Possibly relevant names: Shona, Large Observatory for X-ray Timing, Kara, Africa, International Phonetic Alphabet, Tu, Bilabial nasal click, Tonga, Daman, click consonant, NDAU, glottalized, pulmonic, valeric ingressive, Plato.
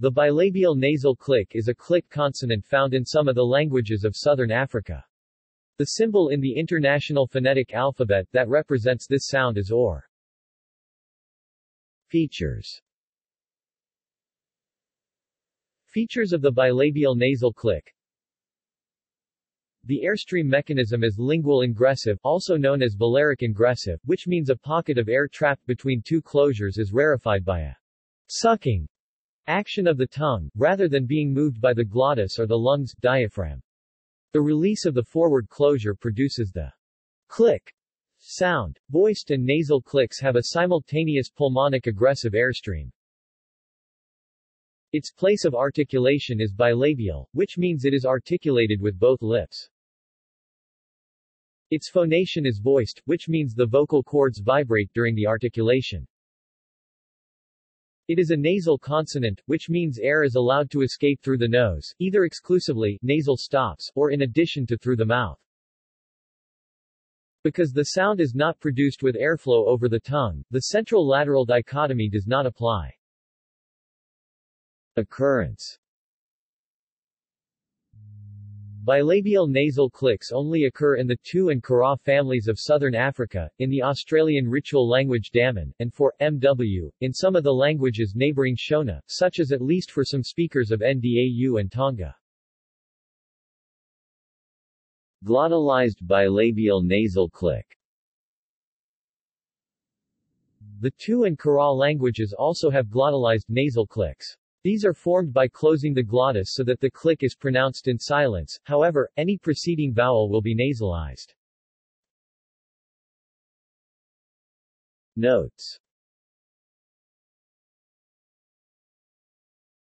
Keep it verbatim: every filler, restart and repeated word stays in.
The bilabial nasal click is a click consonant found in some of the languages of southern Africa. The symbol in the International Phonetic Alphabet that represents this sound is or. Features. Features of the bilabial nasal click. The airstream mechanism is lingual ingressive, also known as valeric ingressive, which means a pocket of air trapped between two closures is rarefied by a sucking action of the tongue, rather than being moved by the glottis or the lungs, diaphragm. The release of the forward closure produces the click sound. Voiced and nasal clicks have a simultaneous pulmonic aggressive airstream. Its place of articulation is bilabial, which means it is articulated with both lips. Its phonation is voiced, which means the vocal cords vibrate during the articulation. It is a nasal consonant, which means air is allowed to escape through the nose, either exclusively, nasal stops, or in addition to through the mouth. Because the sound is not produced with airflow over the tongue, the central-lateral dichotomy does not apply. Occurrence. Bilabial nasal clicks only occur in the Tu and Kara families of southern Africa, in the Australian ritual language Daman, and for M W, in some of the languages neighboring Shona, such as at least for some speakers of N D A U and Tonga. Glottalized bilabial nasal click. The Tu and Kara languages also have glottalized nasal clicks. These are formed by closing the glottis so that the click is pronounced in silence, however, any preceding vowel will be nasalized. Notes.